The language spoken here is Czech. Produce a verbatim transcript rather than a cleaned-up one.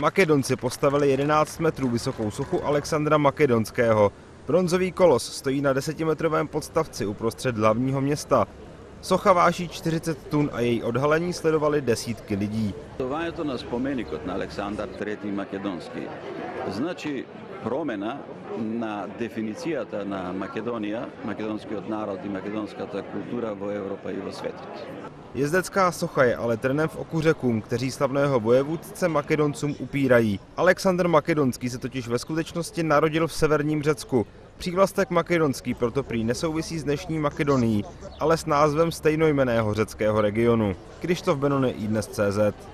Makedonci postavili jedenáct metrů vysokou sochu Alexandra Makedonského. Bronzový kolos stojí na desetimetrovém podstavci uprostřed hlavního města. Socha váží čtyřicet tun a její odhalení sledovali desítky lidí. To je to na vzpomínek na Alexander třetí. Makedonský. Značí promena na definici na Makedonia, makedonský národ i makedonská kultura v Evropě i ve světě. Jezdecká socha je ale trnem v oku Řekům, kteří slavného vojevůdce Makedoncům upírají. Alexander Makedonský se totiž ve skutečnosti narodil v severním Řecku. Přívlastek makedonský proto prý nesouvisí s dnešní Makedonií, ale s názvem stejnojmenného řeckého regionu. Krištof Benony, iDnes tečka cz.